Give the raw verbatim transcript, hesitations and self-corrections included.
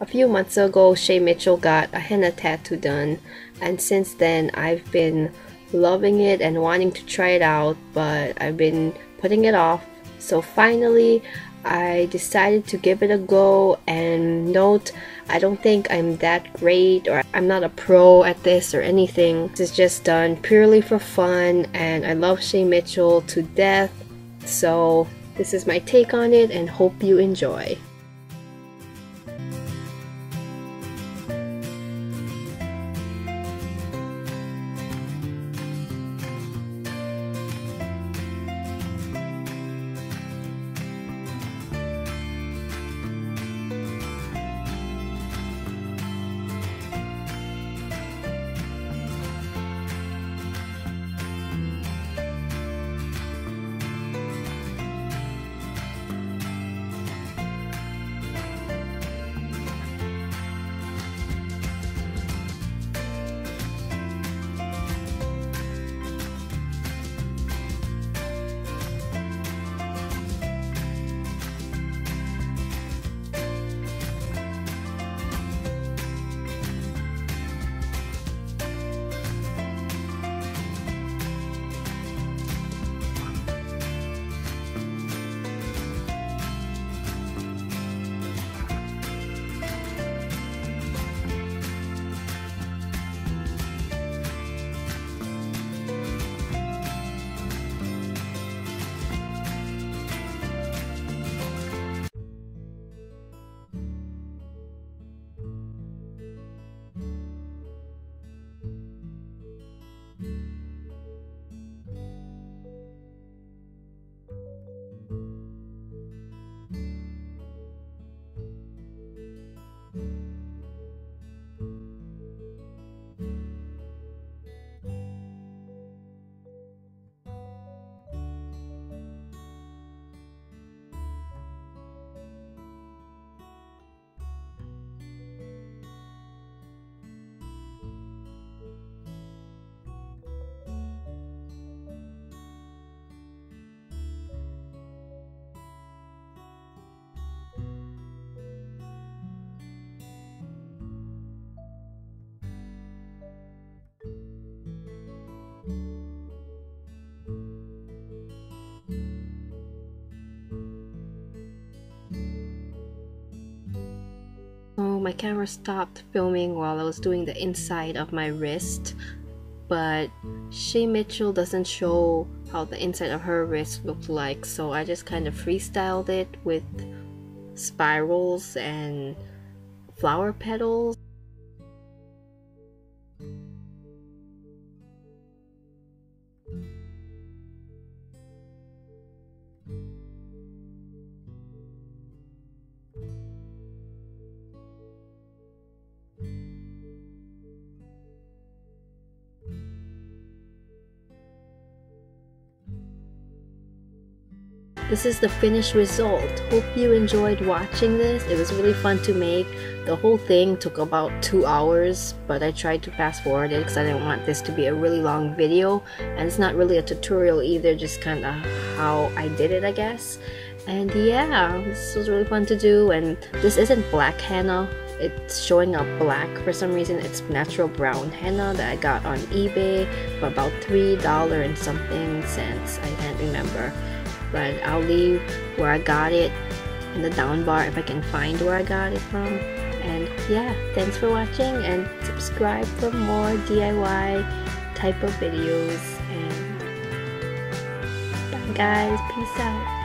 A few months ago, Shay Mitchell got a henna tattoo done, and since then I've been loving it and wanting to try it out, but I've been putting it off. So finally I decided to give it a go, and note, I don't think I'm that great or I'm not a pro at this or anything. This is just done purely for fun, and I love Shay Mitchell to death. So this is my take on it, and hope you enjoy. My camera stopped filming while I was doing the inside of my wrist, but Shay Mitchell doesn't show how the inside of her wrist looked like, so I just kind of freestyled it with spirals and flower petals. This is the finished result. Hope you enjoyed watching this. It was really fun to make. The whole thing took about two hours, but I tried to fast forward it because I didn't want this to be a really long video. And it's not really a tutorial either, just kind of how I did it, I guess. And yeah, this was really fun to do. And this isn't black henna. It's showing up black for some reason. It's natural brown henna that I got on eBay for about three dollars and something cents. I can't remember. But I'll leave where I got it in the down bar if I can find where I got it from. And yeah, thanks for watching, and subscribe for more D I Y type of videos. And bye guys, peace out.